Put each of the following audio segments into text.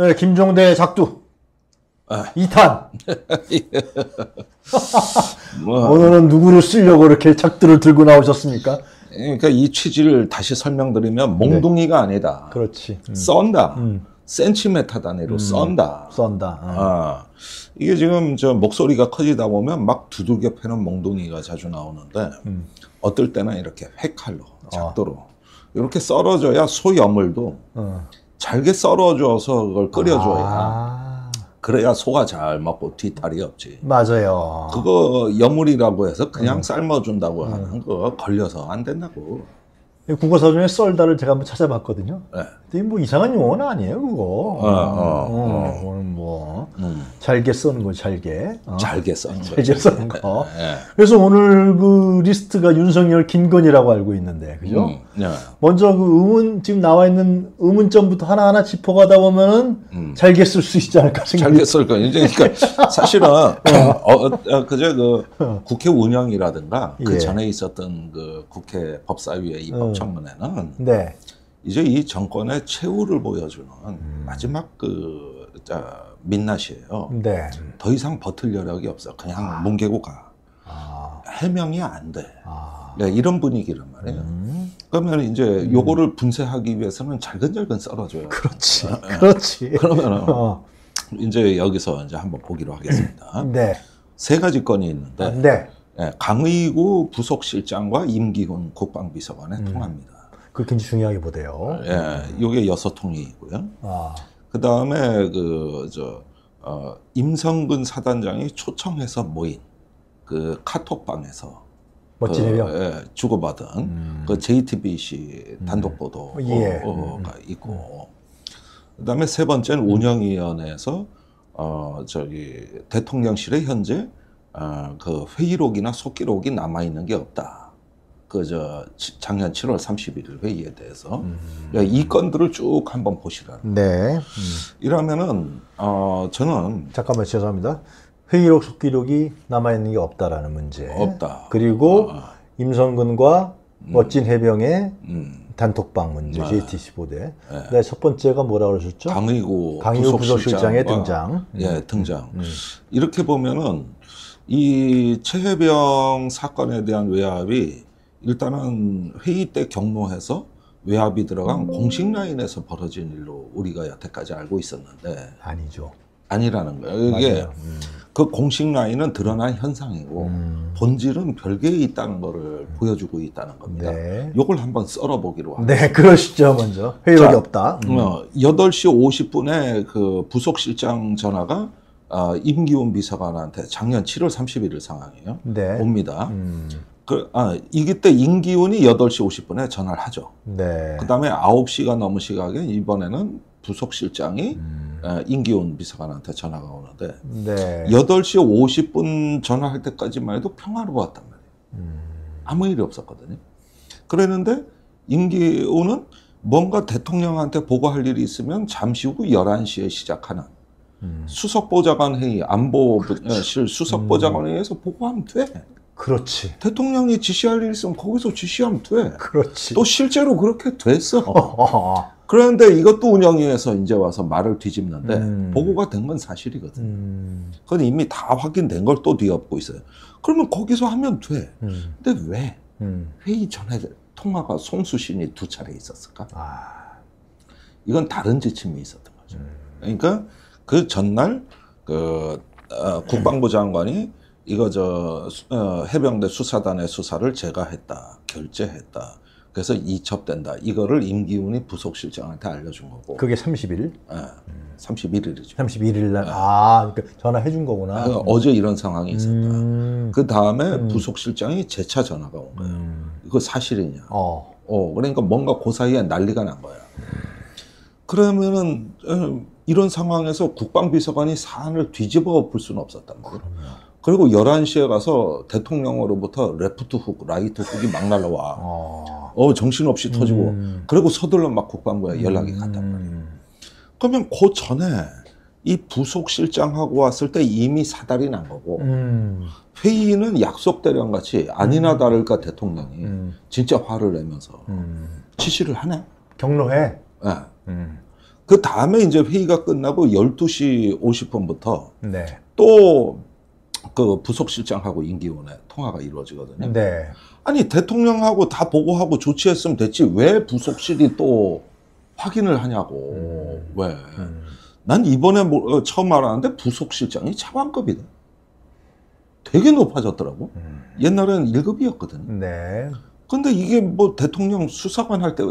네, 김종대 작두. 아. 2탄. 뭐. 오늘은 누구를 쓰려고 이렇게 작두를 들고 나오셨습니까? 그러니까 이 취지를 다시 설명드리면 몽둥이가 네. 아니다. 그렇지. 썬다. 센티미터 단위로 썬다. 썬다. 아. 이게 지금 저 목소리가 커지다 보면 막 두들겨 패는 몽둥이가 자주 나오는데 어떨 때는 이렇게 회칼로 작도로 이렇게 썰어줘야 소염물도 잘게 썰어줘서 그걸 끓여줘야 그래야 소가 잘 먹고 뒤탈이 없지. 맞아요. 그거 염물이라고 해서 그냥 삶아준다고 하는 거 걸려서 안 된다고. 국어사전에 썰다를 제가 한번 찾아봤거든요. 네. 근데 뭐 이상한 용어는 아니에요, 그거. 잘게 써는 거, 잘게. 잘게 써는 거. 잘게 써는 거. 네. 그래서 오늘 그 리스트가 윤석열, 김건희라고 알고 있는데, 그죠? 네. 먼저 그 지금 나와 있는 의문점부터 하나하나 짚어가다 보면은 잘게 쓸 수 있지 않을까 생각이 잘게 쓸 거. 그러니까 사실은, 그저 그 국회 운영이라든가 그 전에 있었던 그 국회 법사위의 입법 청문회는 네. 이제 이 정권의 최후를 보여주는 마지막 그 민낯이에요. 네. 더 이상 버틸 여력이 없어. 그냥 뭉개고 가. 해명이 안 돼. 네, 이런 분위기란 말이에요. 그러면 이제 요거를 분쇄하기 위해서는 잘근잘근 썰어줘요. 그렇지. 그렇지. 그러면 이제 여기서 이제 한번 보기로 하겠습니다. 네. 세 가지 건이 있는데 네. 네, 강의구 부속실장과 임기훈 국방비서관의 통화입니다. 그게 굉장히 중요하게 보대요. 예, 요게 6통이고요. 그 다음에 그 임성근 사단장이 초청해서 모인 그 카톡방에서 멋진 해명 주고받은 그 JTBC 단독 보도가 있고, 그 다음에 세 번째는 운영위원회에서 대통령실에 현재 그 회의록이나 속기록이 남아있는 게 없다. 그 작년 7월 31일 회의에 대해서 이 건들을 쭉 한번 보시라. 네. 이러면은 저는 잠깐만 죄송합니다. 회의록 속기록이 남아있는 게 없다라는 문제. 없다. 그리고 임성근과 멋진 해병의 단톡방 문제, JTBC 보대. 네. 네, 첫 번째가 뭐라고 그러셨죠? 강의구 부속실장의 등장. 예, 등장. 이렇게 보면은 이 최해병 사건에 대한 외압이 일단은 회의 때 경로해서 외압이 들어간 공식 라인에서 벌어진 일로 우리가 여태까지 알고 있었는데 아니죠. 아니라는 거예요. 이게 그 공식 라인은 드러난 현상이고 본질은 별개에 있다는 거를 보여주고 있다는 겁니다. 네. 이걸 한번 썰어보기로 합니다. 네, 그러시죠. 먼저 회의록이 없다. 8시 50분에 그 부속실장 전화가 임기훈 비서관한테 작년 7월 31일 상황이에요. 네. 옵니다. 이게 때 임기훈이 8시 50분에 전화를 하죠. 네. 그 다음에 9시가 넘은 시각에 이번에는 부속실장이 임기훈 비서관한테 전화가 오는데 네. 8시 50분 전화할 때까지만 해도 평화로웠단 말이에요. 아무 일이 없었거든요. 그랬는데 임기훈은 뭔가 대통령한테 보고할 일이 있으면 잠시 후 11시에 시작하는 수석보좌관 회의, 안보실 수석보좌관 회의에서 보고하면 돼. 그렇지. 대통령이 지시할 일이 있으면 거기서 지시하면 돼. 그렇지. 또 실제로 그렇게 됐어. 그런데 이것도 운영위에서 이제 와서 말을 뒤집는데 보고가 된 건 사실이거든. 그건 이미 다 확인된 걸 또 뒤엎고 있어요. 그러면 거기서 하면 돼. 근데 왜 회의 전에 통화가 송수신이 2차례 있었을까? 이건 다른 지침이 있었던 거죠. 그러니까 그 전날 그 국방부 장관이 이거 해병대 수사단의 수사를 제가 했다, 결재했다. 그래서 이첩된다. 이거를 임기훈이 부속실장한테 알려준 거고. 그게 30일? 예, 31일이죠. 31일 날. 예. 그러니까 전화해준 거구나. 어제 이런 상황이 있었다. 그 다음에 부속실장이 재차 전화가 온 거예요. 이거 사실이냐? 그러니까 뭔가 그 사이에 난리가 난 거야. 그러면은 이런 상황에서 국방비서관이 사안을 뒤집어 엎을 수는 없었단 말이에요. 그리고 11시에 가서 대통령으로부터 레프트 훅, 라이트 훅이 막 날라와. 정신없이 터지고. 그리고 서둘러 막 국방부에 연락이 갔단 말이에요. 그러면 그 전에 이 부속실장하고 왔을 때 이미 사달이 난 거고 회의는 약속대령같이 아니나 다를까 대통령이 진짜 화를 내면서 지시를 하네. 경로해. 네. 그 다음에 이제 회의가 끝나고 12시 50분부터 네. 또 그 부속실장하고 임기훈의 통화가 이루어지거든요. 네. 아니 대통령하고 다 보고하고 조치했으면 됐지 왜 부속실이 또 확인을 하냐고. 왜? 난 이번에 처음 알았는데 부속실장이 차관급이다. 되게 높아졌더라고. 옛날에는 1급이었거든요. 네. 근데 이게 뭐 대통령 수사관 할 때,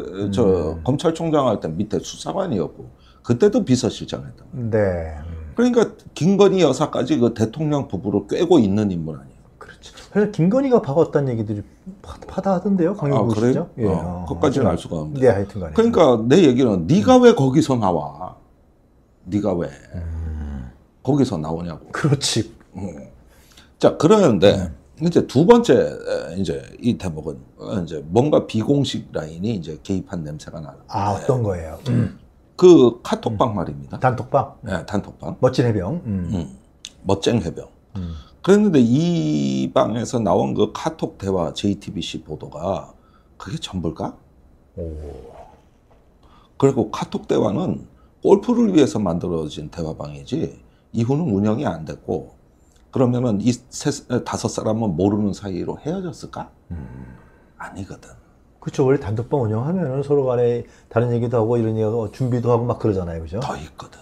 검찰총장 할 때 밑에 수사관이었고, 그때도 비서실장 했다. 네. 그러니까 김건희 여사까지 그 대통령 부부를 꿰고 있는 인물 아니에요. 그렇죠. 그래서 김건희가 박았다는 얘기들이 파다하던데요, 강의구 씨죠? 그래요? 예. 그것까지는 알 수가 없는데. 네, 하여튼간에. 그러니까 내 얘기는 네가 왜 거기서 나와? 네가 왜 거기서 나오냐고. 그렇지. 자, 그러는데. 이제 두 번째, 이제, 이 대목은, 이제, 뭔가 비공식 라인이 이제 개입한 냄새가 나요. 아, 어떤 거예요? 그 카톡방 말입니다. 단톡방? 네, 단톡방. 멋진 해병. 멋쟁 해병. 그랬는데 이 방에서 나온 그 카톡 대화 JTBC 보도가 그게 전부일까? 오. 그리고 카톡 대화는 골프를 위해서 만들어진 대화방이지, 이후는 운영이 안 됐고, 그러면은 이 다섯 사람은 모르는 사이로 헤어졌을까? 아니거든. 그렇죠. 원래 단독방 운영하면은 서로 간에 다른 얘기도 하고 이런 얘기도 준비도 하고 막 그러잖아요, 그죠? 더 있거든.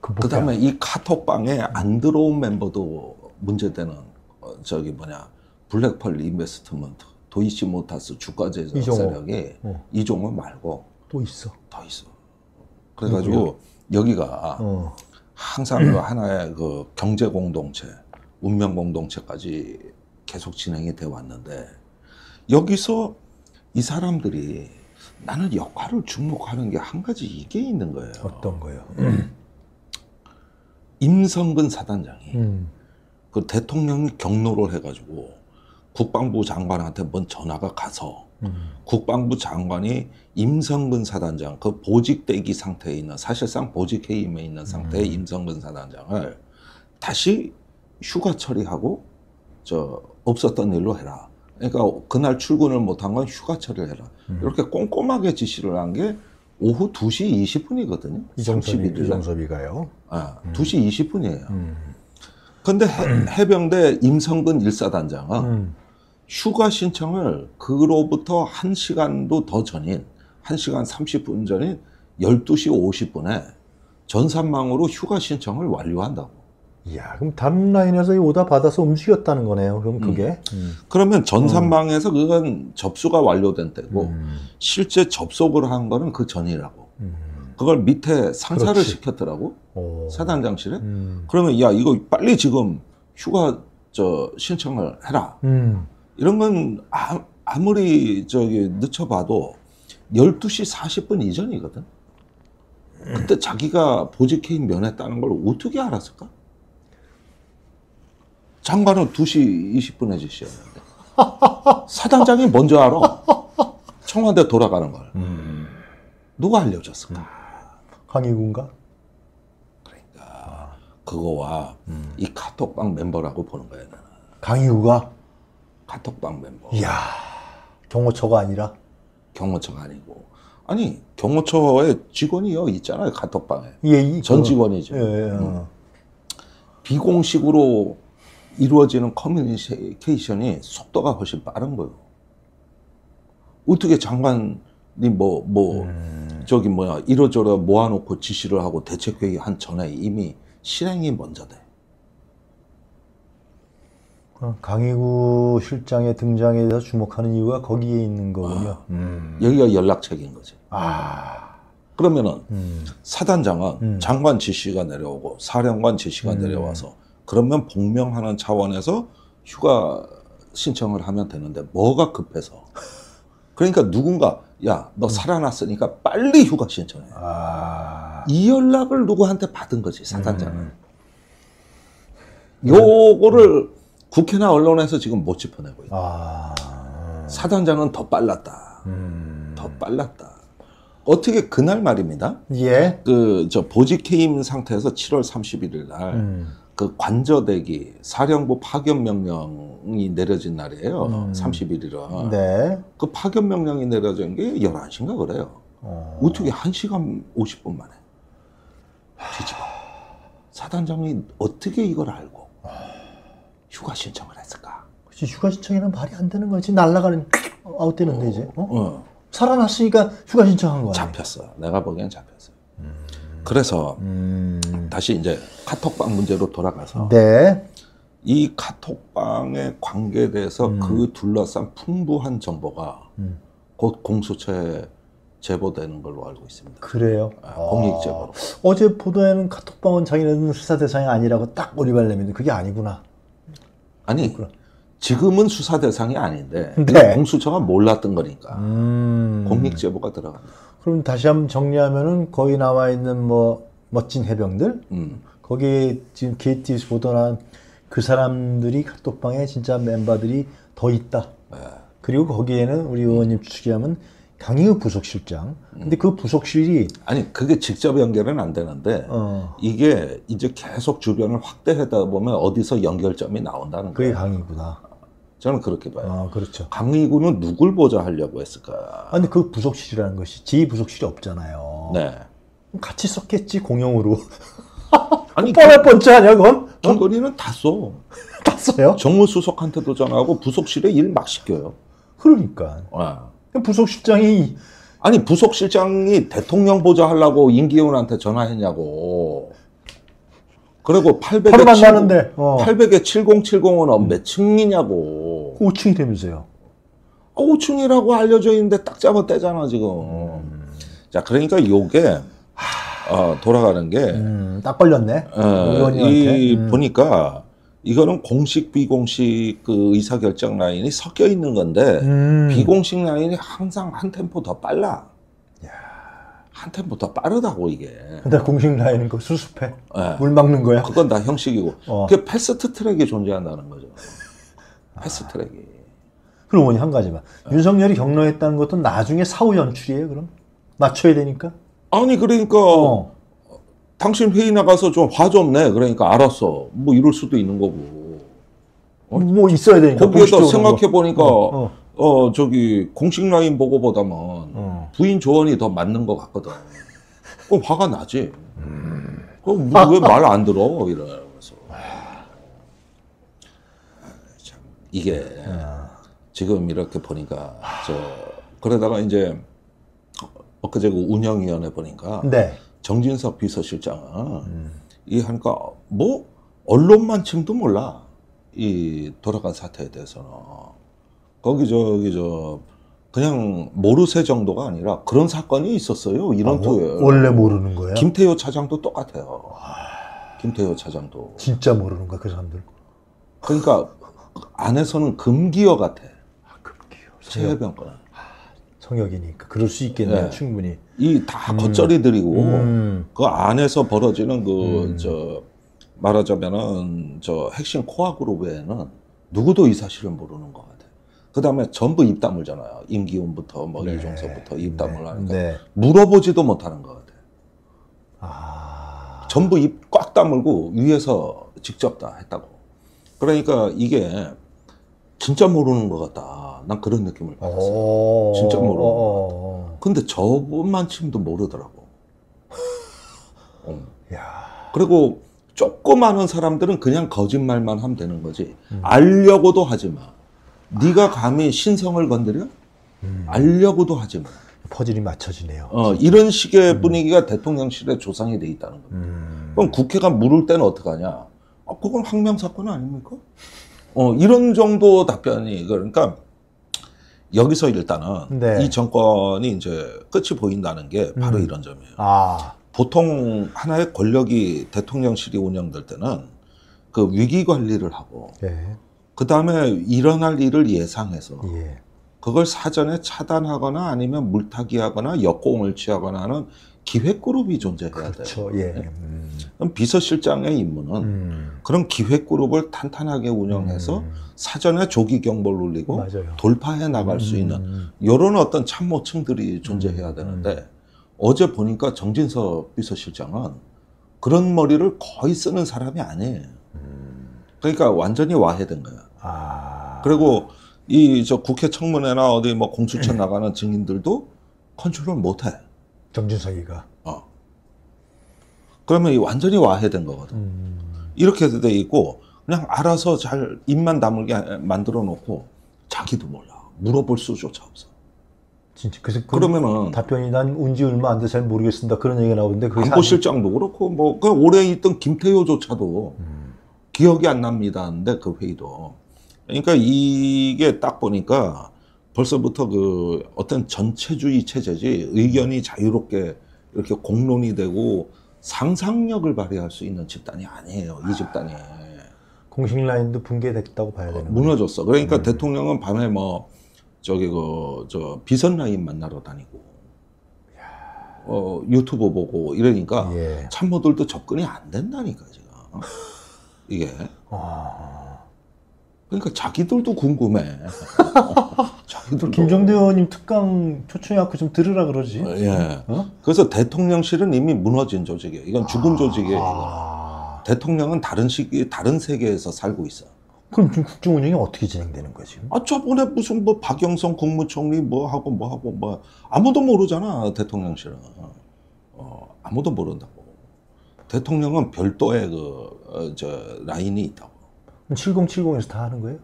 그다음에 이 카톡방에 안 들어온 멤버도 문제되는 저기 뭐냐 블랙펄 인베스트먼트, 도이치모터스 주가 제조 세력이 이종호 말고 또 있어. 더 있어. 그래가지고 여기가. 항상 그 하나의 그 경제 공동체, 운명 공동체까지 계속 진행이 돼 왔는데 여기서 이 사람들이 나는 역할을 주목하는 게 한 가지 이게 있는 거예요. 어떤 거예요? 임성근 사단장이 그 대통령이 경로를 해가지고 국방부 장관한테 먼 전화가 가서 국방부 장관이 임성근 사단장, 그 보직대기 상태에 있는, 사실상 보직해임에 있는 상태의 임성근 사단장을 다시 휴가 처리하고, 없었던 일로 해라. 그러니까 그날 출근을 못한 건 휴가 처리를 해라. 이렇게 꼼꼼하게 지시를 한 게 오후 2시 20분이거든요. 이정섭이가요? 아, 2시 20분이에요. 근데 해병대 임성근 1사단장은 휴가 신청을 그로부터 1시간도 더 전인 1시간 30분 전인 12시 50분에 전산망으로 휴가 신청을 완료한다고. 이야, 그럼 다른 라인에서 오다 받아서 움직였다는 거네요. 그럼 그게 그러면 전산망에서 그건 접수가 완료된 때고 실제 접속을 한 거는 그 전이라고. 그걸 밑에 상사를 그렇지. 시켰더라고. 오. 사단장실에. 그러면 야 이거 빨리 지금 휴가 신청을 해라. 이런 건 아무리 늦춰봐도 12시 40분 이전이거든. 그때 자기가 보직해임 면했다는 걸 어떻게 알았을까? 장관은 2시 20분에 지시했는데 사단장이 먼저 알아. 청와대 돌아가는 걸. 누가 알려줬을까? 강의구인가? 그러니까 그거와 이 카톡방 멤버라고 보는 거야. 강의구가? 카톡방 멤버. 이야, 경호처가 아니라? 경호처가 아니고. 아니, 경호처의 직원이요. 있잖아요, 카톡방에. 예, 전 직원이죠. 예, 예. 비공식으로 이루어지는 커뮤니케이션이 속도가 훨씬 빠른 거예요. 어떻게 장관이 이러저러 모아놓고 지시를 하고 대책회의 한 전에 이미 실행이 먼저 돼. 강의구 실장의 등장에 대해서 주목하는 이유가 거기에 있는 거군요. 여기가 연락책인 거지. 아. 그러면은 사단장은 장관 지시가 내려오고 사령관 지시가 내려와서 그러면 복명하는 차원에서 휴가 신청을 하면 되는데 뭐가 급해서. 그러니까 누군가 야, 너 살아났으니까 빨리 휴가 신청해. 아. 이 연락을 누구한테 받은 거지, 사단장은. 요거를 국회나 언론에서 지금 못 짚어내고 있다. 아... 사단장은 더 빨랐다. 더 빨랐다. 어떻게 그날 말입니다. 예. 보직해임 상태에서 7월 31일 날, 그 관저대기 사령부 파견명령이 내려진 날이에요. 31일은. 네. 그 파견명령이 내려진 게 11시인가 그래요. 어떻게 1시간 50분 만에. 뒤집어. 사단장이 어떻게 이걸 알고 휴가 신청을 했을까? 그치, 휴가 신청이란 말이 안 되는 거지. 날아가는 아웃되는데 이제. 살아났으니까 휴가 신청한 거야. 잡혔어. 내가 보기엔 잡혔어. 그래서 다시 이제 카톡방 문제로 돌아가서 네. 이 카톡방의 관계에 대해서 그 둘러싼 풍부한 정보가 곧 공수처에 제보되는 걸로 알고 있습니다. 그래요? 네, 공익 제보로. 어제 보도에는 카톡방은 자기네는 수사 대상이 아니라고 딱 오리발렘인데 그게 아니구나. 아니 그렇구나. 지금은 수사 대상이 아닌데 네. 공수처가 몰랐던 거니까 공익 제보가 들어갑니다. 그럼 다시 한번 정리하면은 거기 나와 있는 뭐 멋진 해병들 거기에 지금 KT에서 보도한 그 사람들이 카톡방에 진짜 멤버들이 더 있다. 네. 그리고 거기에는 우리 의원님 추측하면 강의구 부속실장. 근데 그 부속실이 아니 그게 직접 연결은 안 되는데 이게 이제 계속 주변을 확대하다 보면 어디서 연결점이 나온다는 거예요. 그게 강의구다. 저는 그렇게 봐요. 아, 그렇죠. 강의구는 누굴 보자 하려고 했을까? 아니 그 부속실이라는 것이 제 부속실이 없잖아요. 네. 같이 썼겠지 공용으로. 아니 뻔할 뻔짜냐 그건? 김건희는 다 써. 다 써요? 정무수석한테도 전화하고 부속실에 일 막 시켜요. 그러니까. 네. 부속실장이 아니 부속실장이 대통령 보좌 하려고 임기훈한테 전화했냐고. 그리고 800에 만나는데 800에 7070은 몇 층이냐고. 5층이라면서요. 5층이라고 알려져 있는데 딱 잡아 떼잖아 지금. 자 그러니까 요게 돌아가는 게 딱 걸렸네. 이 보니까. 이거는 공식 비공식 그 의사결정 라인이 섞여 있는 건데 비공식 라인이 항상 한 템포 더 빨라. 야. 한 템포 더 빠르다고 이게. 근데 공식 라인은 그 수습해. 네. 물 막는 거야. 그건 다 형식이고. 그게 패스트 트랙이 존재한다는 거죠. 패스트 트랙이. 그럼 뭐니 한 가지만. 윤석열이 경로했다는 것도 나중에 사후 연출이에요. 그럼 맞춰야 되니까. 아니 그러니까. 당신 회의 나가서 좀 화 좀 내. 그러니까 알았어. 뭐 이럴 수도 있는 거고. 뭐 있어야 되니까. 거기에다 생각해 보니까 저기 공식 라인 보고보다는 부인 조언이 더 맞는 것 같거든. 그럼 화가 나지. 그럼 왜 말 안 들어? 이러면서. 참 이게 지금 이렇게 보니까 그러다가 이제 엊그제 그 운영위원회 보니까. 네. 정진석 비서실장은 이 하니까 뭐 언론만큼도 몰라 이 돌아간 사태에 대해서는 거기 저기 저 그냥 모르쇠 정도가 아니라 그런 사건이 있었어요 이런 토요 원래 모르는 거야. 김태효 차장도 똑같아요. 와. 김태효 차장도 진짜 모르는 거야 그 사람들. 그러니까 안에서는 금기어 같아. 아, 금기어. 최혜병권. 성역이니까 그럴 수 있겠네요. 네. 충분히 이 다 겉절이들이고 그 안에서 벌어지는 그 저 말하자면은 저 핵심 코어 그룹 외에는 누구도 이 사실을 모르는 것 같아요. 그 다음에 전부 입다물잖아요. 임기훈부터 뭐 네. 이종석부터 입다물 하니까 네. 물어보지도 못하는 것 같아요. 아... 전부 입 꽉 다물고 위에서 직접 다 했다고. 그러니까 이게 진짜 모르는 것 같다. 난 그런 느낌을 받았어요. 진짜 모르는 것 같다. 근데 저분만큼도 모르더라고. 야. 그리고 조금 아는 사람들은 그냥 거짓말만 하면 되는 거지. 알려고도 하지 마. 네가 감히 신성을 건드려? 알려고도 하지 마. 퍼즐이 맞춰지네요. 이런 식의 분위기가 대통령실에 조성이 돼 있다는 겁니다. 그럼 국회가 물을 때는 어떡하냐? 아, 그건 항명사건 아닙니까? 이런 정도 답변이, 그러니까, 여기서 일단은, 네. 이 정권이 이제 끝이 보인다는 게 바로 이런 점이에요. 아. 보통 하나의 권력이 대통령실이 운영될 때는 그 위기 관리를 하고, 네. 그 다음에 일어날 일을 예상해서, 예. 그걸 사전에 차단하거나 아니면 물타기 하거나 역공을 취하거나 하는 기획그룹이 존재해야 그렇죠. 돼요. 예. 그럼 비서실장의 임무는 그런 기획그룹을 탄탄하게 운영해서 사전에 조기 경보를 울리고 맞아요. 돌파해 나갈 수 있는 이런 어떤 참모층들이 존재해야 되는데 어제 보니까 정진석 비서실장은 그런 머리를 거의 쓰는 사람이 아니에요. 그러니까 완전히 와해된 거예요. 아. 그리고 이 저 국회 청문회나 어디 뭐 공수처 나가는 증인들도 컨트롤 못해. 정진석이가. 그러면 완전히 와해된 거거든. 이렇게 돼 있고 그냥 알아서 잘 입만 다물게 만들어 놓고 자기도 몰라. 물어볼 수조차 없어. 진짜 그러면은 답변이 난 온지 얼마 안 돼서 잘 모르겠습니다. 그런 얘기가 나오는데 그게 안보실장도 그렇고 뭐 그 오래 있던 김태효조차도 기억이 안 납니다. 근데 그 회의도 그러니까 이게 딱 보니까 벌써부터 그 어떤 전체주의 체제지 의견이 자유롭게 이렇게 공론이 되고 상상력을 발휘할 수 있는 집단이 아니에요. 이 집단이. 공식 라인도 붕괴됐다고 봐야 되는 거예요. 무너졌어. 그러니까 대통령은 밤에 뭐 저기 그 저 비선 라인 만나러 다니고 유튜브 보고 이러니까 예. 참모들도 접근이 안 된다니까 지금. 이게. 그러니까 자기들도 궁금해. 자기들도. 김종대 의원님 특강 초청해갖고 좀 들으라 그러지. 예. 어? 그래서 대통령실은 이미 무너진 조직이에요. 이건 죽은 조직이에요. 이건. 대통령은 다른 세계에서 살고 있어. 그럼 지금 국정 운영이 어떻게 진행되는 거지? 아, 저번에 무슨 뭐 박영선 국무총리 뭐 하고 아무도 모르잖아. 대통령실은. 아무도 모른다고. 대통령은 별도의 그 라인이 있다고. 7070에서 다 하는 거예요?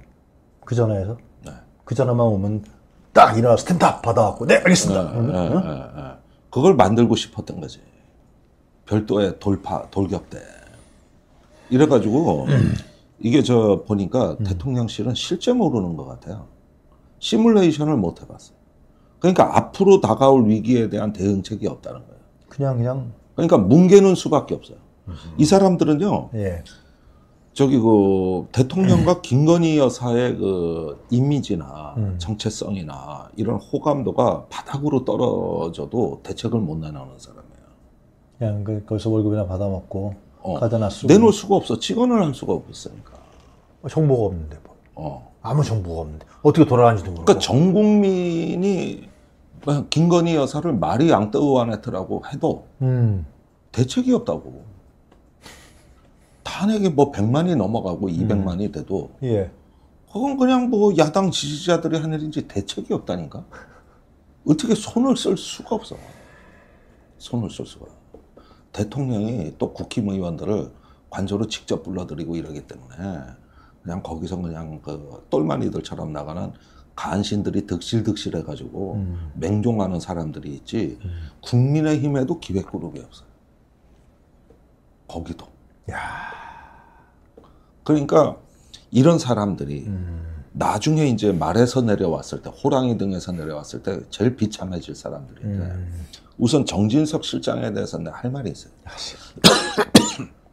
그 전화에서? 네. 그 전화만 오면 딱 일어나서 스탠드업 받아갖고 네 알겠습니다. 네, 네, 응? 네, 네. 그걸 만들고 싶었던 거지. 별도의 돌격대. 이래가지고 이게 저 보니까 대통령실은 실제 모르는 것 같아요. 시뮬레이션을 못 해봤어. 그러니까 앞으로 다가올 위기에 대한 대응책이 없다는 거예요. 그냥. 그러니까 뭉개는 수밖에 없어요. 이 사람들은요. 예. 저기 그 대통령과 김건희 여사의 그 이미지나 정체성이나 이런 호감도가 바닥으로 떨어져도 대책을 못 내놓는 사람이에요. 그냥 거기서 월급이나 받아먹고 가다나 쓰고 내놓을 수가 없어. 직원을 할 수가 없으니까. 정보가 없는데 뭐. 아무 정보가 없는데 어떻게 돌아가는지도 모르고. 그러니까 전 국민이 김건희 여사를 마리 앙뚜아네트라고 해도 대책이 없다고. 탄핵이 뭐 100만이 넘어가고 200만이 돼도 그건 그냥 뭐 야당 지지자들이 하는 일인지 대책이 없다니까. 어떻게 손을 쓸 수가 없어. 손을 쓸 수가. 대통령이 또 국힘의원들을 관저로 직접 불러들이고 이러기 때문에 그냥 거기서 그냥 그 똘마니들처럼 나가는 간신들이 득실득실해가지고 맹종하는 사람들이 있지 국민의힘에도 기획그룹이 없어요. 거기도. 야. 그러니까 이런 사람들이 나중에 이제 말에서 내려왔을 때 호랑이 등에서 내려왔을 때 제일 비참해질 사람들인데 우선 정진석 실장에 대해서 내가 할 말이 있어요.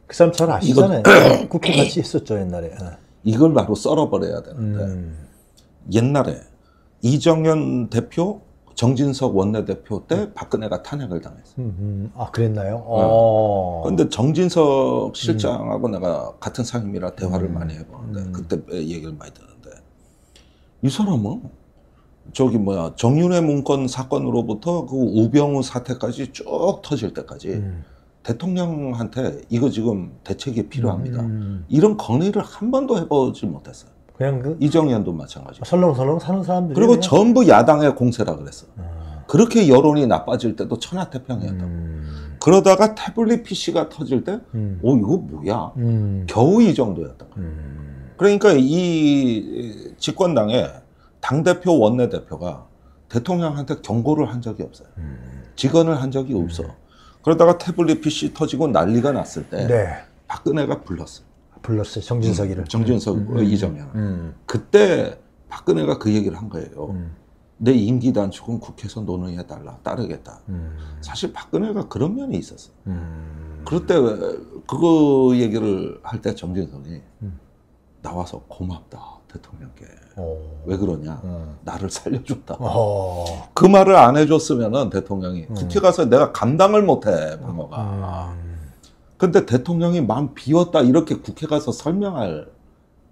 그 사람 잘 아시잖아요. 국회 같이 했었죠 옛날에. 이걸 바로 썰어버려야 되는데 옛날에 이정현 대표 정진석 원내대표 때 박근혜가 탄핵을 당했어요. 아 그랬나요? 그런데 네. 정진석 실장하고 내가 같은 상임이라 대화를 많이 해보는데 그때 얘기를 많이 듣는데 이 사람은 저기 뭐야 정윤회 문건 사건으로부터 그 우병우 사태까지 쭉 터질 때까지 대통령한테 이거 지금 대책이 필요합니다. 이런 건의를 한 번도 해보지 못했어요. 그냥 그 이정현도 마찬가지. 설렁설렁 사는 사람들. 그리고 그냥... 전부 야당의 공세라 그랬어. 그렇게 여론이 나빠질 때도 천하태평이었다고. 그러다가 태블릿 PC가 터질 때, 오 이거 뭐야? 겨우 이 정도였던 거야. 그러니까 이 집권당의 당 대표 원내 대표가 대통령한테 경고를 한 적이 없어요. 직언을 한 적이 없어. 그러다가 태블릿 PC 터지고 난리가 났을 때, 네. 박근혜가 불렀어. 불렀어요. 정진석이를. 정진석, 이정현. 그때 박근혜가 그 얘기를 한 거예요. 내 임기 단축은 국회에서 논의해달라. 따르겠다. 사실 박근혜가 그런 면이 있었어. 그럴 때 그거 얘기를 할 때 정진석이 나와서 고맙다. 대통령께. 왜 그러냐. 나를 살려줬다. 그 말을 안 해줬으면 대통령이 국회 가서 내가 감당을 못해. 방어가. 근데 대통령이 마음 비웠다 이렇게 국회 가서 설명할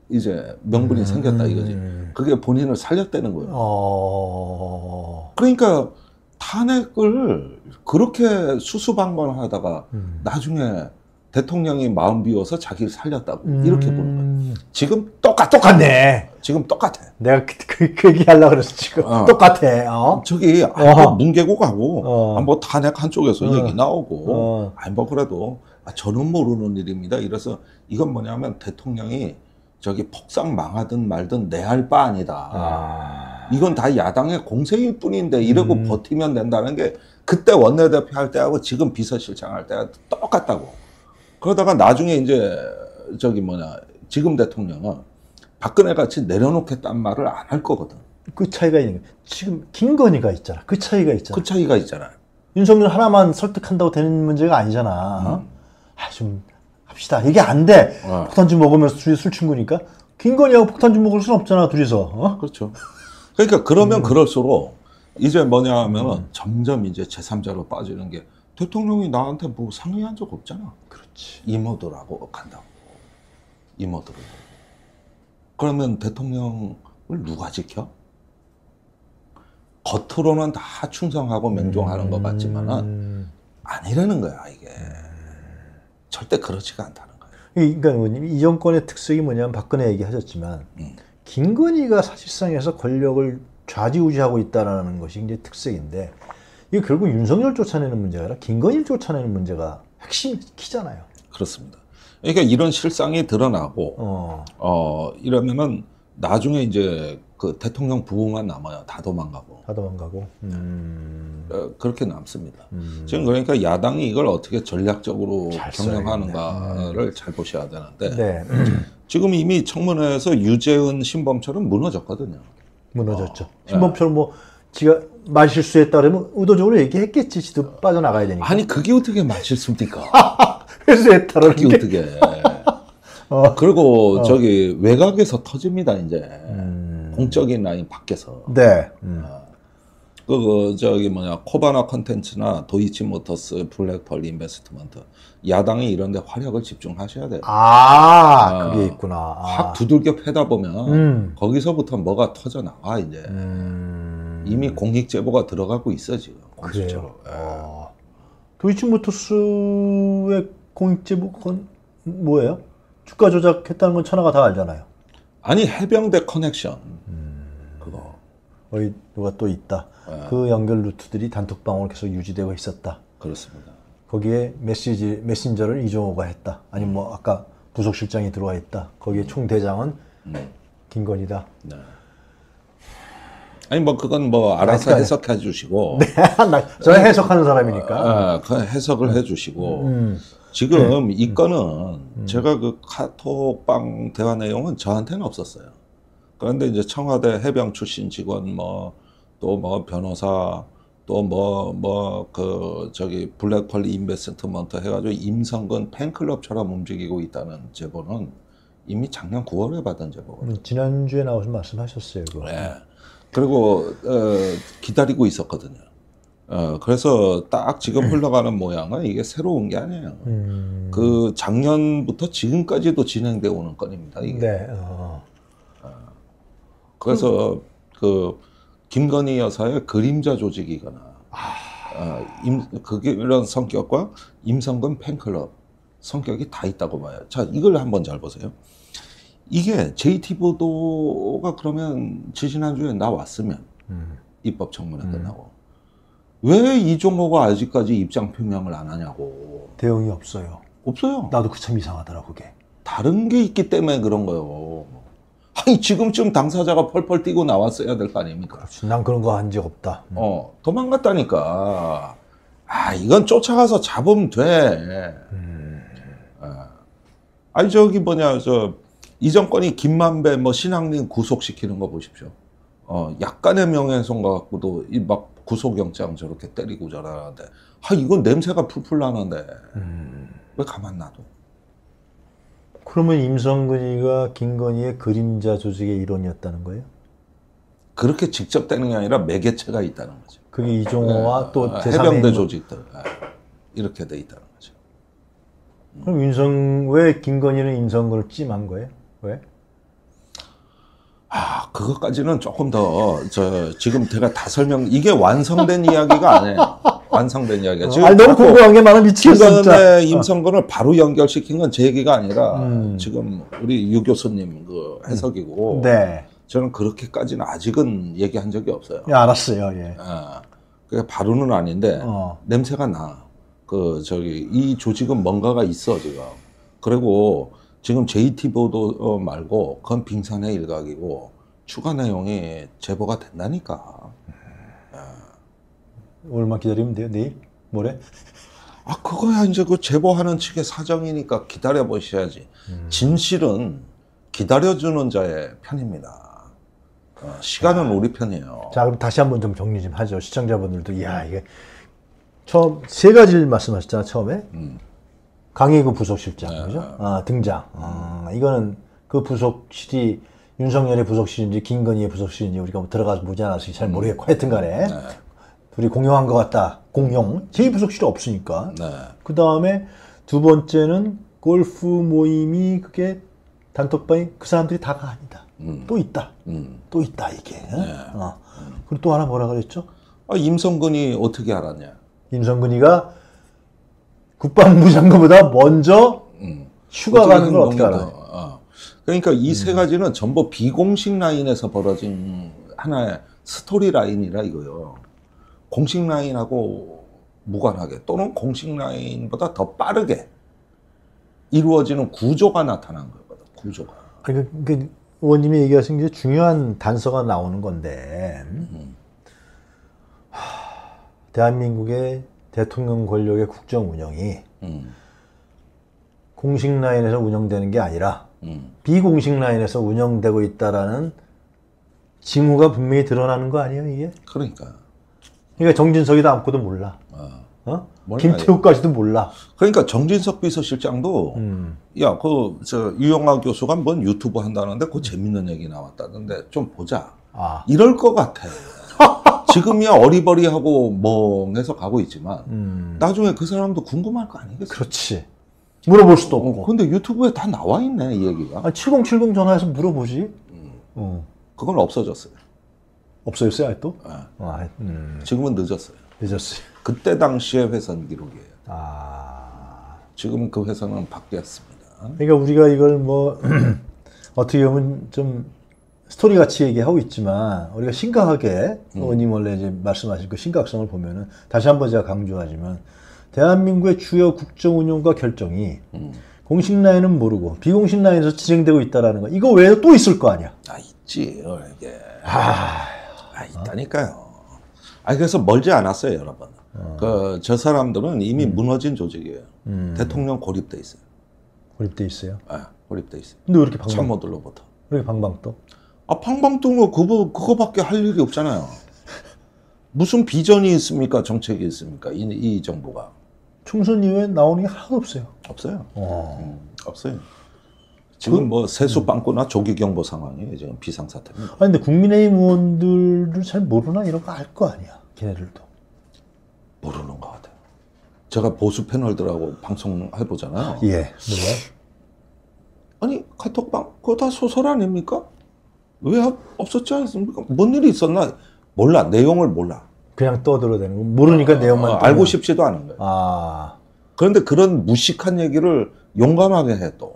이제 명분이 생겼다 이거지. 그게 본인을 살렸다는 거예요. 그러니까 탄핵을 그렇게 수수방관하다가 나중에 대통령이 마음 비워서 자기를 살렸다고 이렇게 보는 거예요. 지금 똑같네. 지금 똑같아. 내가 그 얘기하려고 그랬어 지금. 똑같아. 저기 뭉개고 가고 뭐 탄핵 한쪽에서 얘기 나오고 아니 뭐 그래도 아, 저는 모르는 일입니다. 이래서 이건 뭐냐면 대통령이 저기 폭삭 망하든 말든 내 할 바 아니다. 아... 이건 다 야당의 공세일 뿐인데 이러고 버티면 된다는 게 그때 원내대표 할 때하고 지금 비서실장 할 때하고 똑같다고. 그러다가 나중에 이제 저기 뭐냐 지금 대통령은 박근혜 같이 내려놓겠다는 말을 안 할 거거든. 그 차이가 있는 거야. 지금 김건희가 있잖아. 그 차이가 있잖아. 그 차이가 있잖아. 윤석열 하나만 설득한다고 되는 문제가 아니잖아. 아, 좀 합시다. 이게 안 돼. 어. 폭탄 좀 먹으면서 둘이 술 친구니까. 김건희하고 폭탄 좀 먹을 순 없잖아, 둘이서. 어? 그렇죠. 그러니까 그러면 그럴수록 이제 뭐냐 하면 점점 이제 제3자로 빠지는 게 대통령이 나한테 뭐 상의한 적 없잖아. 그렇지. 이모들하고 간다고. 이모들. 그러면 대통령을 누가 지켜? 겉으로는 다 충성하고 명종하는 것 같지만은 아니라는 거야, 이게. 절대 그렇지가 않다는 거예요. 그러니까 의원님, 이 정권의 특성이 뭐냐면 박근혜 얘기하셨지만 김건희가 사실상에서 권력을 좌지우지하고 있다는 것이 이제 특색인데 이게 결국 윤석열 쫓아내는 문제가 아니라 김건희를 쫓아내는 문제가 핵심 키잖아요. 그렇습니다. 그러니까 이런 실상이 드러나고 이러면은 나중에 이제 그 대통령 부부만 남아요. 다 도망가고. 다 도망가고. 그렇게 남습니다. 지금 그러니까 야당이 이걸 어떻게 전략적으로 경영하는가를 잘 보셔야 되는데 네. 지금 이미 청문회에서 유재은, 신범철은 무너졌거든요. 무너졌죠. 신범철은 뭐 지가 말실수했다 그러면 의도적으로 얘기했겠지. 지도 빠져나가야 되니까. 아니 그게 어떻게 말실수입니까? 회수했다 그러게 어떻게 해. 그리고 저기 외곽에서 터집니다. 이제. 공적인 라인 밖에서. 네. 저기 뭐냐, 코바나 컨텐츠나 도이치모터스, 블랙펄 인베스트먼트. 야당이 이런데 활약을 집중하셔야 돼요. 아, 그게 있구나. 확 두들겨 패다 보면, 거기서부터 뭐가 터져나와, 이제. 이미 공익제보가 들어가고 있어, 지금. 공식적으로. 그래요? 도이치모터스의 공익제보, 그건 뭐예요? 주가 조작했다는 건 천하가 다 알잖아요. 아니 해병대 커넥션 그거 어이 누가 또 있다. 네. 그 연결 루트들이 단톡방으로 계속 유지되고 있었다. 그렇습니다. 거기에 메시지 메신저를 이종호가 했다. 아니 뭐 아까 부속실장이 들어와 있다. 거기에 총대장은 김건희다. 네. 아니 뭐 그건 뭐 알아서 해석해 주시고. 네, 저는 해석하는 사람이니까. 그 해석을 해주시고. 지금 이 건은 제가 그 카톡방 대화 내용은 저한테는 없었어요. 그런데 이제 청와대 해병 출신 직원 뭐 또 뭐 변호사 또 뭐 그 저기 블랙펄 인베스트먼트 해가지고 임성근 팬클럽처럼 움직이고 있다는 제보는 이미 작년 9월에 받은 제보거든요. 지난주에 나오신 말씀하셨어요. 그거. 네. 그리고 기다리고 있었거든요. 그래서 딱 지금 흘러가는 모양은 이게 새로운 게 아니에요. 그 작년부터 지금까지도 진행되어 오는 건입니다. 이게. 네. 그래서 그 김건희 여사의 그림자 조직이거나 그게 이런 성격과 임성근 팬클럽 성격이 다 있다고 봐요. 자, 이걸 한번 잘 보세요. 이게 JT 보도가 그러면 지난주에 나왔으면 입법청문회 끝나고 왜 이종호가 아직까지 입장 표명을 안 하냐고. 대응이 없어요. 없어요. 나도 그 참 이상하더라 그게. 다른 게 있기 때문에 그런 거예요. 아니 지금쯤 당사자가 펄펄 뛰고 나왔어야 될 거 아닙니까? 그렇지. 난 그런 거 한 적 없다. 도망갔다니까. 아 이건 쫓아가서 잡으면 돼. 아니 저기 뭐냐 이 정권이 김만배 뭐 신학린 구속시키는 거 보십시오. 약간의 명예훼손 갖고도 이 막 구속영장 저렇게 때리고 저러는데, 아, 이건 냄새가 풀풀 나는데, 왜 가만 놔둬? 그러면 임성근이가 김건희의 그림자 조직의 일원이었다는 거예요? 그렇게 직접 되는 게 아니라 매개체가 있다는 거죠. 그게 이종호와 또 해병대 조직들. 이렇게 돼 있다는 거죠. 그럼 왜 김건희는 임성근을 찜한 거예요? 왜? 아, 그것까지는 조금 더, 지금 제가 다 이게 완성된 이야기가 아니에요. 완성된 이야기가. 지금 아니, 너무 궁금한 게 많아. 미치겠어. 근데 임성근을 바로 연결시킨 건 제 얘기가 아니라, 지금 우리 유 교수님 그 해석이고, 네. 저는 그렇게까지는 아직은 얘기한 적이 없어요. 예, 알았어요. 예. 그게 바로는 아닌데, 냄새가 나. 이 조직은 뭔가가 있어, 지금. 그리고 지금 JT 보도 말고 그건 빙산의 일각이고 추가 내용이 제보가 된다니까. 얼마 기다리면 돼요? 내일? 모레? 아, 그거야 이제 그 제보하는 측의 사정이니까 기다려보셔야지. 진실은 기다려주는 자의 편입니다. 시간은 우리 편이에요. 자, 그럼 다시 한번 좀 정리 좀 하죠. 시청자분들도. 이야, 이게 처음 세 가지를 말씀하셨잖아, 처음에. 강의구 부속실장, 그죠? 아, 등장. 이거는 그 부속실이 윤석열의 부속실인지 김건희의 부속실인지 우리가 들어가서 보지 않아서 잘 모르겠고, 하여튼 간에 둘이 공용한 것 같다. 공용. 제2부속실이 없으니까. 그 다음에 두 번째는 골프 모임이 그게 단톡방이 그 사람들이 다가 아니다. 또 있다. 또 있다, 이게. 그리고 또 하나 뭐라 그랬죠? 아, 임성근이 어떻게 알았냐? 임성근이가 국방부 장관보다 먼저 휴가 가는 걸 어떻게 알아요? 그러니까 이 세 가지는 전부 비공식 라인에서 벌어진 하나의 스토리 라인이라 이거요. 공식 라인하고 무관하게 또는 공식 라인보다 더 빠르게 이루어지는 구조가 나타난 거거든. 구조가. 그러니까 의원님이 얘기하신 게 중요한 단서가 나오는 건데 대한민국의 대통령 권력의 국정 운영이 공식 라인에서 운영되는 게 아니라 비공식 라인에서 운영되고 있다라는 징후가 분명히 드러나는 거 아니에요, 이게? 그러니까. 그러니까 정진석이도 아무것도 몰라. 김태효까지도 몰라. 그러니까 정진석 비서실장도 야, 그 저 유용화 교수가 뭔 유튜브 한다는데 그 재밌는 얘기 나왔다는데 좀 보자. 이럴 것 같아. 지금이야 어리버리하고 멍해서 가고 있지만 나중에 그 사람도 궁금할 거 아니겠어요? 그렇지. 물어볼 수도 없고. 근데 유튜브에 다 나와 있네, 이 얘기가. 아, 7070 전화해서 물어보지. 그건 없어졌어요. 없어졌어요, 또? 네. 지금은 늦었어요. 늦었어요. 그때 당시의 회선 기록이에요. 지금 그 회선은 바뀌었습니다. 그러니까 우리가 이걸 뭐 어떻게 보면 좀 스토리 같이 얘기하고 있지만, 우리가 심각하게, 의원님 원래 이제 말씀하신 그 심각성을 보면은, 다시 한번 제가 강조하지만, 대한민국의 주요 국정 운영과 결정이, 공식 라인은 모르고, 비공식 라인에서 진행되고 있다라는 거, 이거 외에도 또 있을 거 아니야? 있지, 이게. 있다니까요. 그래서 멀지 않았어요, 여러분. 저 사람들은 이미 무너진 조직이에요. 대통령 고립돼 있어요. 고립돼 있어요? 고립돼 있어요. 근데 왜 이렇게 방방? 참모들로부터. 왜 이렇게 방방 또? 방방뜨는 그거밖에 할 일이 없잖아요. 무슨 비전이 있습니까? 정책이 있습니까? 이 정부가. 총선 이후에 나오는 게 하나도 없어요. 없어요. 없어요. 지금 뭐 세수빵꾸나 조기경보 상황이에요. 지금 비상사태입니다. 근데 국민의힘 의원들을 잘 모르나 이런 거 알 거 아니야. 걔네들도. 모르는 것 같아요. 제가 보수 패널들하고 방송해보잖아요. 아니 카톡방 그거 다 소설 아닙니까? 왜 없었지 않습니까? 뭔 일이 있었나? 몰라. 내용을 몰라. 그냥 떠들어대는 거. 모르니까 내용만 알고 싶지도 않은 거예요. 그런데 그런 무식한 얘기를 용감하게 해 또.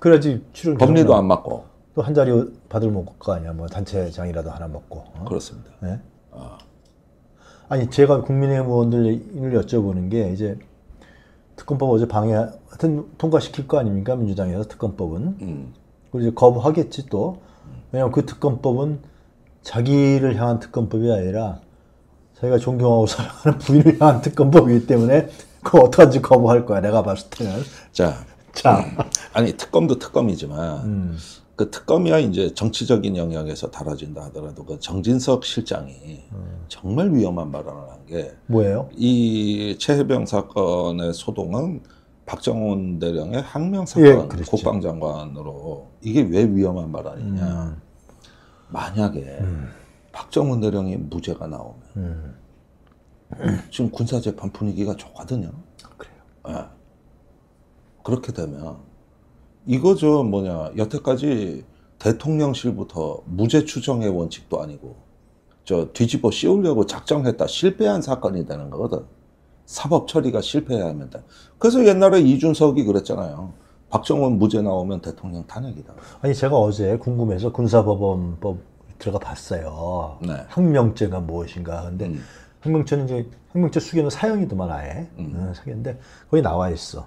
그래야지 치료 법리도 안 맞고. 또 한 자리 받을 먹을 거 아니야. 뭐 단체장이라도 하나 먹고. 그렇습니다. 네? 아니 제가 국민의힘 의원들을 여쭤보는 게 이제 특검법 어제 하여튼 통과시킬 거 아닙니까? 민주당에서 특검법은. 그리고 이제 거부하겠지 또. 왜냐면 그 특검법은 자기를 향한 특검법이 아니라 자기가 존경하고 사랑하는 부인을 향한 특검법이기 때문에 그거 어떡하지 거부할 거야. 내가 봤을 때는. 아니 특검도 특검이지만 그 특검이야 이제 정치적인 영역에서 다뤄진다 하더라도 그 정진석 실장이 정말 위험한 발언을 한 게 뭐예요? 이 최혜병 사건의 소동은 박정훈 대령의 항명 사건 국방장관으로 이게 왜 위험한 발언이냐? 만약에 박정훈 대령이 무죄가 나오면 지금 군사재판 분위기가 좋거든요. 그래요. 그렇게 되면 이거 저 뭐냐 여태까지 대통령실부터 무죄 추정의 원칙도 아니고 저 뒤집어 씌우려고 작정했다 실패한 사건이 되는 거거든. 사법 처리가 실패해야 합니다. 그래서 옛날에 이준석이 그랬잖아요. 박정훈 무죄 나오면 대통령 탄핵이다. 아니 제가 어제 궁금해서 군사법원법 들어가 봤어요. 항명죄가 무엇인가. 근데 항명죄는 이제 항명죄 수견은 사형이더만 아예. 사견인데 거기 나와 있어.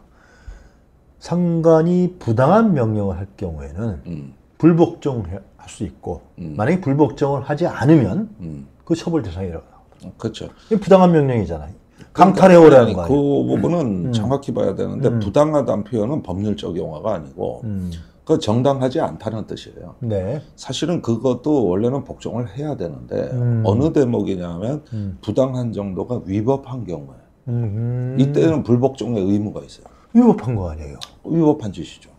상관이 부당한 명령을 할 경우에는 불복종할 수 있고 만약에 불복종을 하지 않으면 그 처벌 대상이라고 나오더라고요. 그렇죠. 부당한 명령이잖아요. 강탈해오라는 거 아니에요. 그 부분은 정확히 봐야 되는데 부당하다는 표현은 법률적 용어가 아니고 그 정당하지 않다는 뜻이에요. 네. 사실은 그것도 원래는 복종을 해야 되는데 어느 대목이냐면 부당한 정도가 위법한 경우에 이때는 불복종의 의무가 있어요. 위법한 거 아니에요? 위법한 짓이죠.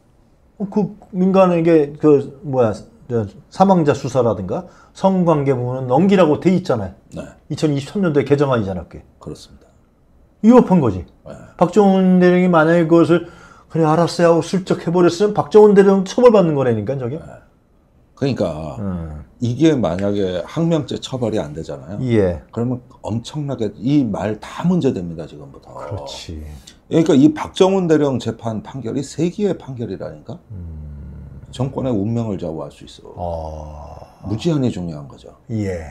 그 민간에게 그 뭐야 사망자 수사라든가 성관계 부분은 넘기라고 돼 있잖아요. 네. 2023년도에 개정안이잖아요. 그게. 그렇습니다. 위법한 거지. 네. 박정훈 대령이 만약에 그것을 그냥 알았어요 하고 슬쩍 해버렸으면 박정훈 대령 처벌받는 거라니까 저게. 네. 그러니까 이게 만약에 항명죄 처벌이 안 되잖아요. 예. 그러면 엄청나게 이 말 다 문제됩니다. 지금부터. 그렇지. 그러니까 이 박정훈 대령 재판 판결이 세기의 판결이라니까. 정권의 운명을 좌우할 수 있어. 무지한히 중요한 거죠. 예. 네.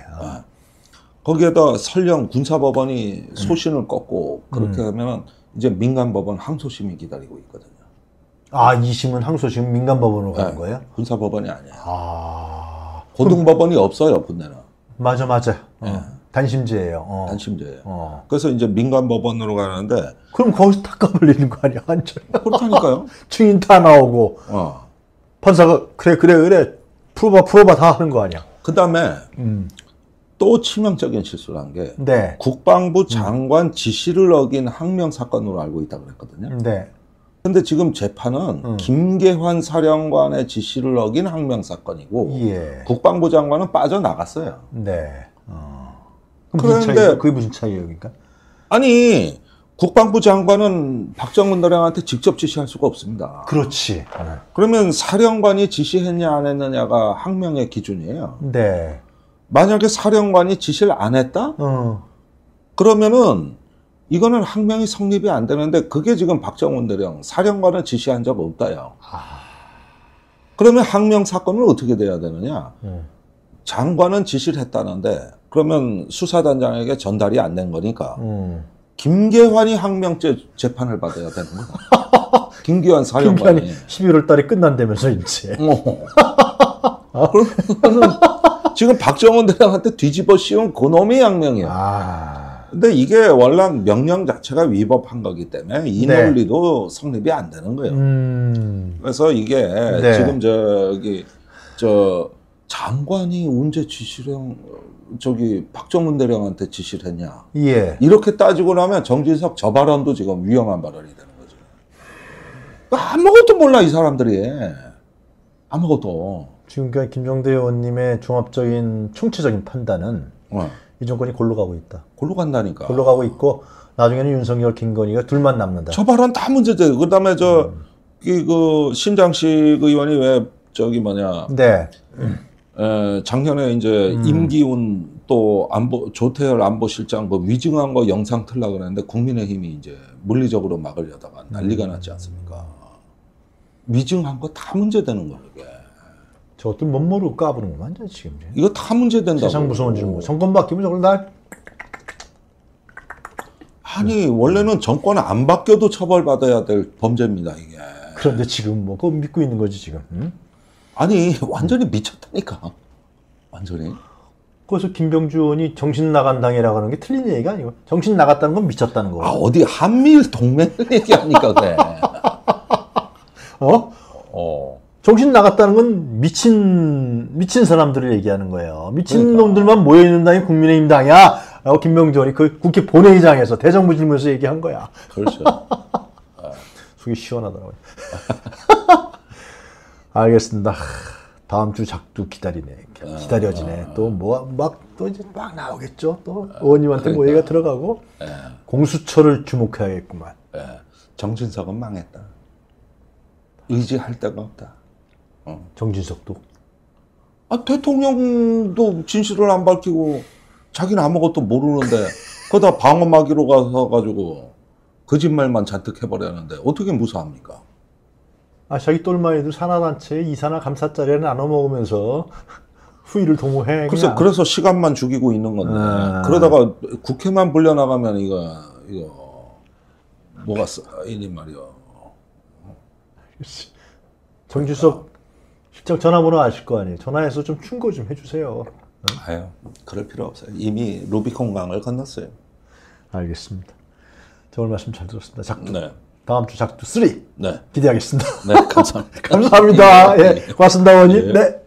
거기에다 설령 군사법원이 소신을 꺾고 그렇게 하면 이제 민간법원 항소심이 기다리고 있거든요. 아, 2심은 항소심 민간법원으로 가는 네. 거예요? 군사법원이 아니에요. 아. 고등법원이 그럼... 없어요, 군대는. 맞아, 맞아. 네. 단심제예요. 단심제예요. 그래서 이제 민간법원으로 가는데. 그럼 거기서 다 까불리는 거 아니야, 한철? 그렇다니까요. 증인 다 나오고. 판사가 그래 풀어봐 다 하는 거 아니야. 그 다음에 또 치명적인 실수를 한 게 네. 국방부 장관 지시를 어긴 항명 사건으로 알고 있다 그랬거든요. 네. 근데 지금 재판은 김계환 사령관의 지시를 어긴 항명 사건이고 예. 국방부 장관은 빠져나갔어요. 네. 그런데 그게 무슨 차이예요, 그러니까? 아니 국방부 장관은 박정훈 대령한테 직접 지시할 수가 없습니다. 그렇지. 그러면 사령관이 지시했냐 안 했느냐가 항명의 기준이에요. 네. 만약에 사령관이 지시를 안 했다? 그러면은 이거는 항명이 성립이 안 되는데 그게 지금 박정훈 대령 사령관은 지시한 적 없다요. 아. 그러면 항명 사건은 어떻게 돼야 되느냐? 장관은 지시를 했다는데 그러면 수사단장에게 전달이 안 된 거니까. 김계환이 항명죄 재판을 받아야 되는 거야. 김계환 사령관이. 김계환이 11월 달에 끝난다면서 이제. 그러면 지금 박정훈 대령한테 뒤집어 씌운 그놈이 항명이야. 근데 이게 원란 명령 자체가 위법한 거기 때문에 이 논리도 네. 성립이 안 되는 거예요. 그래서 이게 네. 지금 저 장관이 언제 지시령 박정훈 대령한테 지시를 했냐. 예. 이렇게 따지고 나면 정진석 저 발언도 지금 위험한 발언이 되는 거죠. 아무것도 몰라, 이 사람들이. 아무것도. 지금까지 김종대 의원님의 종합적인, 총체적인 판단은 이 정권이 골로 가고 있다. 골로 간다니까. 골로 가고 있고, 나중에는 윤석열, 김건희가 둘만 남는다. 저 발언 다 문제돼요. 그 다음에 신장식 의원이 왜 네. 작년에 이제 임기훈 또 조태열 안보실장 뭐 위증한 거 영상 틀라 그랬는데 국민의힘이 이제 물리적으로 막으려다가 난리가 났지 않습니까? 위증한 거 다 문제되는 거예요. 저것도 못 모르고 까부는구만 지금. 이거 다 문제된다고. 세상 무서운 줄 모르고. 정권 바뀌면 저걸 날. 아니 원래는 정권 안 바뀌어도 처벌받아야 될 범죄입니다 이게. 그런데 지금 뭐 그거 믿고 있는 거지 지금. 응? 아니 완전히 미쳤다니까. 완전히. 그래서 김병준이 정신 나간 당이라고 하는 게 틀린 얘기가 아니고 정신 나갔다는 건 미쳤다는 거예요. 아 어디 한미일 동맹을 얘기하니까 그래. 정신 나갔다는 건 미친 사람들을 얘기하는 거예요. 미친 그러니까. 놈들만 모여 있는 당이 국민의힘 당이야. 라고 김병준이 그 국회 본회의장에서 대정부 질문에서 얘기한 거야. 그렇죠. 속이 시원하더라고요. 알겠습니다. 다음 주 작두 기다리네. 기다려지네. 또 뭐 또 이제 막 나오겠죠. 또 의원님한테 그러니까. 뭐 얘기가 들어가고 공수처를 주목해야겠구만. 정진석은 망했다. 의지할 데가 없다. 정진석도. 아 대통령도 진실을 안 밝히고 자기는 아무것도 모르는데 그러다 방어막이로 가서 거짓말만 잔뜩 해버렸는데 어떻게 무사합니까? 아, 자기 똘마이들 산하단체 이사나 감사자리에 나눠 먹으면서 후일을 도모해. 그래서 시간만 죽이고 있는 건데. 그러다가 국회만 불려나가면 이거 뭐가 쌓이니 말이요. 정진석 실장 전화번호 아실 거 아니에요. 전화해서 좀 충고 좀 해주세요. 응? 아유, 그럴 필요 없어요. 이미 루비콘 강을 건넜어요. 알겠습니다. 자, 오늘 말씀 잘 들었습니다. 작두. 네. 다음 주 작두 3. 네. 기대하겠습니다. 네, 감사합니다. 감사합니다. 예, 고맙습니다, 의원님. 예. 네.